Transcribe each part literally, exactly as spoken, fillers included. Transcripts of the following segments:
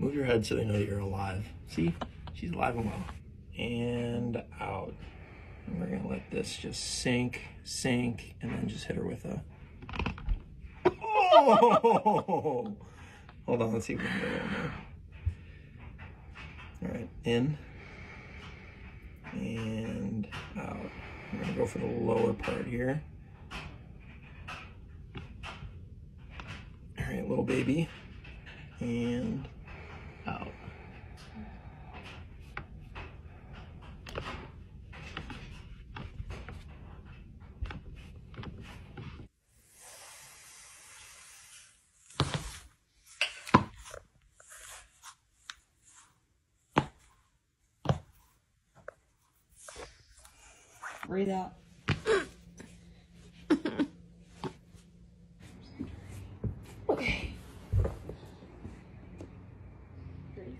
Move your head so they know that you're alive. See, she's alive and well. And out. And we're gonna let this just sink, sink, and then just hit her with a, oh! Hold on, let's see if we can get it on there. All right, in and out. I'm gonna go for the lower part here. All right, little baby, and out. Breathe out. Okay.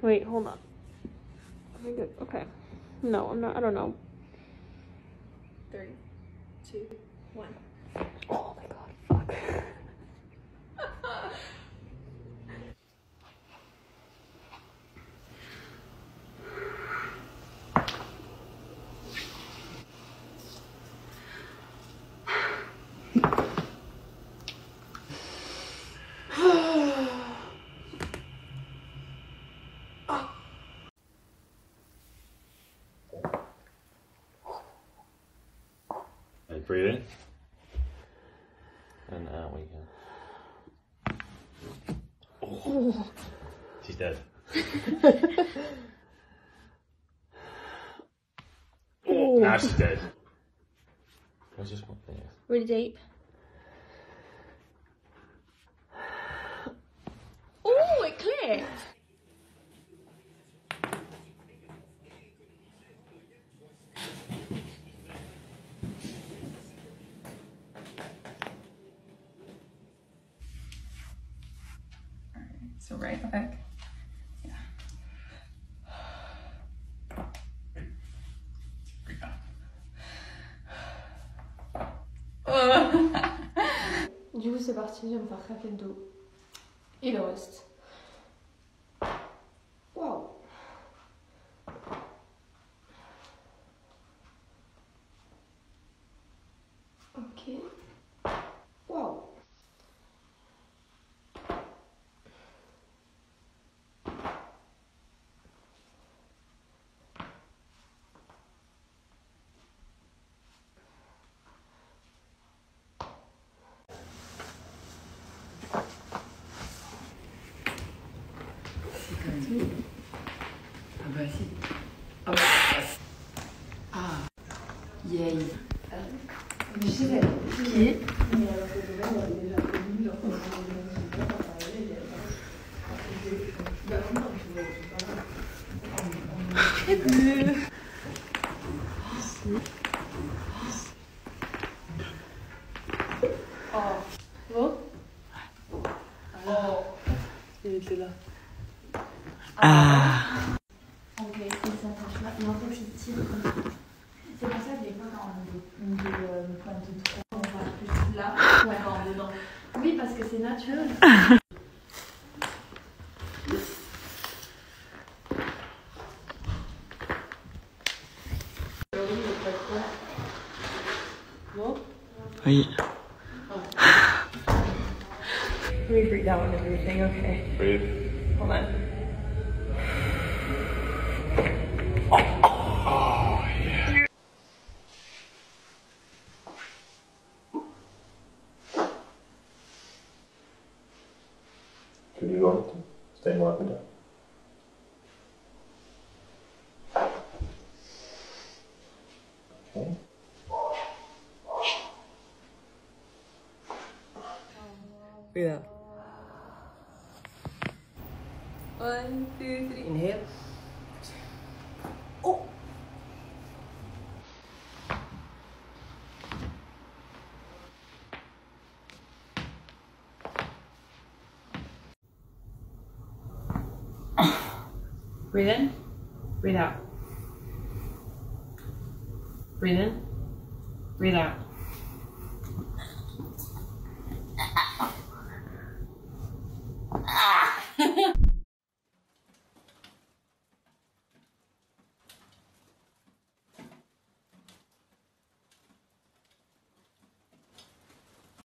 Wait, hold on. Am I good? Okay. No, I'm not. I don't know. Three, two, one. Oh my god, fuck. Breathe in, and out we go. Oh. She's dead. Oh. Now she's dead. I just want this. Really deep. Oh, it clicked. So right back. Yeah. Du coup, c'est parti, je vais me faire craquer le dos. Et le reste. Wow. Ok. Ah bah si. Ah bah. Ah. Yay. Mais je sais pas. Qui est ? Mais alors que le verre, on est déjà connu. Genre, quand on va pas parler, il y a pas. Je vais pas. Je vais pas. Ah. Ok, il s'attache là, mais en fait je tire comme ça. C'est pour ça que des fois quand on dit le point de trois, on va plus là ou alors dedans. Oui, parce que c'est naturel. Oui. Let me breathe out and everything, okay. Breathe. Hold on. Could you go on? Stay more up and down. Okay. Breathe out. One, two, three. Inhale. Oh! Breathe in, breathe out. Breathe in, breathe out.